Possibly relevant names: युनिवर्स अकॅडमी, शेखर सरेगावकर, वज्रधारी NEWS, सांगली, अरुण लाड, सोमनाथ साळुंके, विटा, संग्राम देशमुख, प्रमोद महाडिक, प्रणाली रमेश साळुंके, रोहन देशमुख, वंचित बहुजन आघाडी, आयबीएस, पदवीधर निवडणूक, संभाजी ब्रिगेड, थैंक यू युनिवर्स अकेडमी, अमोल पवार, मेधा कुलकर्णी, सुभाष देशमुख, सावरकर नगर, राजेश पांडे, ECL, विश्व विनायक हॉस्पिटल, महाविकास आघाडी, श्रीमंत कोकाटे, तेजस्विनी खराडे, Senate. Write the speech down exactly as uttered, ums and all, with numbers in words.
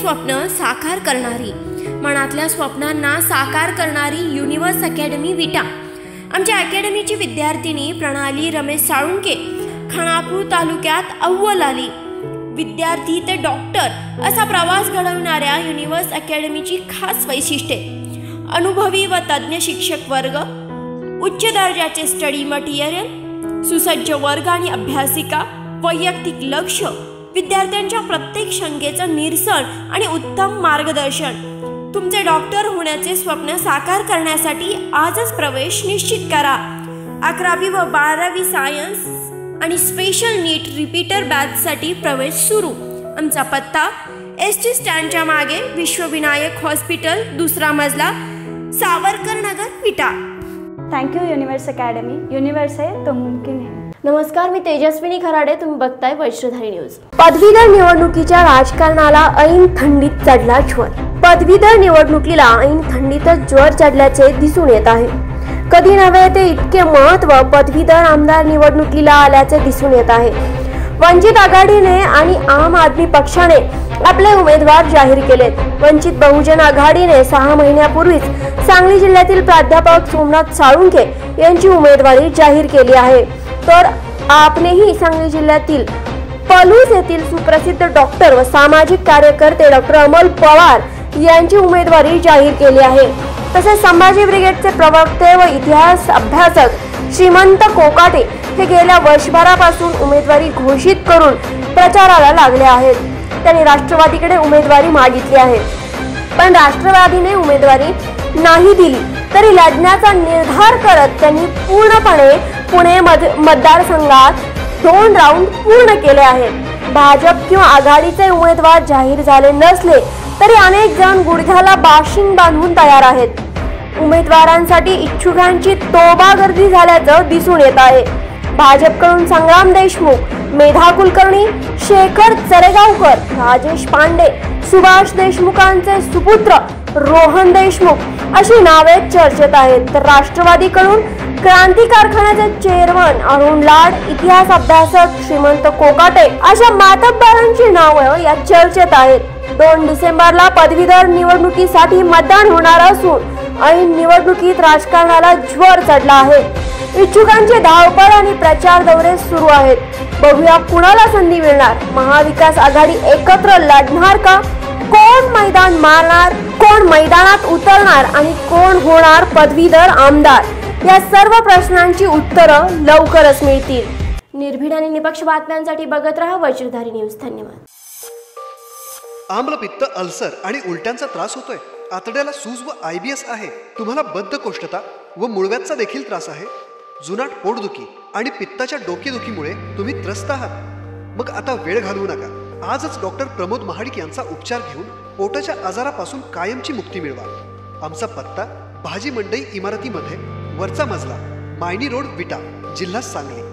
स्वप्न साकार करणारी, मनातल्या स्वप्नांना साकार करणारी युनिवर्स अकेडमी विटा। आमच्या अकॅडमीची विद्यार्थिनी प्रणाली रमेश साळुंके खानापूर तालुक्यात अव्वल आली। विद्यार्थी ते डॉक्टर असा प्रवास घडवणाऱ्या युनिवर्स अकॅडमीची खास वैशिष्ट्ये, अनुभवी व तज्ञ शिक्षक वर्ग, उच्च दर्जाचे स्टडी मटेरियल, सुसज्ज वर्ग आणि अभ्यासिका, वैयक्तिक लक्ष, विद्यार्थ्यांच्या प्रत्येक शंकेचं निरसन आणि उत्तम मार्गदर्शन। तुमचे डॉक्टर होण्याचे स्वप्न साकार करण्यासाठी आजच प्रवेश निश्चित करा। अकरावी व बारावी सायन्स आणि स्पेशल नीट रिपीटर बॅचसाठी प्रवेश सुरू। आमचा पत्ता एस जी स्टँडच्या मागे विश्व विनायक हॉस्पिटल, दुसरा मजला, सावरकर नगर, विटा। थैंक यू युनिवर्स अकेडमी, universe है तो मुमकिन है। नमस्कार, मी तेजस्विनी खराडे, तुम्ही बघताय वैश्यधारी न्यूज। पदवीधर निवडणुकीच्या राजकारणाला ऐन थंडीत चढला ज्वर। पदवीधर निवडणुकीला ऐन थंडीतच ज्वर चढल्याचे दिसून येत आहे। कधी नव्हे ते इतके महत्त्व पदवीधर आमदार निवडणुकीला आल्याचे दिसून येत आहे। वंचित आघाडीने आणि आम आदमी पक्षाने आपले उमेदवार जाहीर केलेत। वंचित बहुजन आघाडीने सहा महिन्यापूर्वीच सांगली जिल्ह्यातील प्राध्यापक सोमनाथ साळुंके यांची उमेदवारी जाहीर केली आहे, तर आपनेही सांगली जिल्ह्यातील पलूस येथील सुप्रसिद्ध डॉक्टर व सामाजिक कार्यकर्ते डॉक्टर अमोल पवार यांची उमेदवारी जाहीर केली आहे। तसेच संभाजी ब्रिगेडचे प्रवक्ते व इतिहास अभ्यासक श्रीमंत कोकाटे हे गेल्या वर्षभरापासून उमेदवारी घोषित करून प्रचाराला लागले आहेत। त्यांनी राष्ट्रवादीकडे उमेदवारी मागितली आहे, पण राष्ट्रवादीने उमेदवारी नाही दिली तरी लढण्याचा निर्धार करत त्यांनी पूर्णपणे पुणे मतदारसंघात दोन राऊंड पूर्ण केले आहेत। भाजप किंवा आघाडीचे उमेदवार जाहीर झाले नसले तरी अनेक जण गुडघ्याला बाशिंग बांधून तयार आहेत। उमेदवारांसाठी इच्छुकांची तोबा गर्दी झाल्याचं दिसून येत आहे। भाजपकडून संग्राम देशमुख, मेधा कुलकर्णी, शेखर सरेगावकर, राजेश पांडे, सुभाष देशमुखांचे सुपुत्र रोहन देशमुख अशी नावे चर्चेत आहेत, तर राष्ट्रवादीकडून क्रांति कारखानाचे चेअरमन अरुण लाड, इतिहास अभ्यासक श्रीमंत कोकाटे अशा मातब्बरांची नावे या चर्चेत आहेत। दोन डिसेंबरला पदवीधर निवडणुकीसाठी मतदान होणार असून ऐन निवडणुकीत राजकारणाला ज्वर चढला आहे। इच्छुकांचे धावपळ आणि प्रचार दौरे सुरू आहेत। बघूया कुणाला संधी मिळणार, महाविकास आघाडी एकत्र लढणार का, कोण मैदान मारणार, कोण मैदानात उतरणार आणि कोण होणार पदवीधर आमदार, या सर्व प्रश्नांची उत्तरं लवकरच मिळतील। निर्भीड आणि निष्पक्ष बातम्यांसाठी बघत राहा वज्रधारी न्यूज। धन्यवाद। आम्लपित्त, अल्सर आणि उलट्यांचा त्रास होतोय, आतड्याला सूज व आयबीएस आहे, तुम्हाला बद्धकोष्ठता व मुळव्याचा देखील त्रास आहे, जुनाट पोटदुखी आणि पित्ताच्या डोकेदुखीमुळे तुम्ही त्रस्त आहात, मग आता वेळ घालवू नका। आजच डॉक्टर प्रमोद महाडिक यांचा उपचार घेऊन पोटाच्या आजारापासून कायमची मुक्ती मिळवा। आमचा पत्ता भाजी मंडई इमारतीमध्ये, वरचा मजला, मायनी रोड, विटा, जिल्हा सांगली।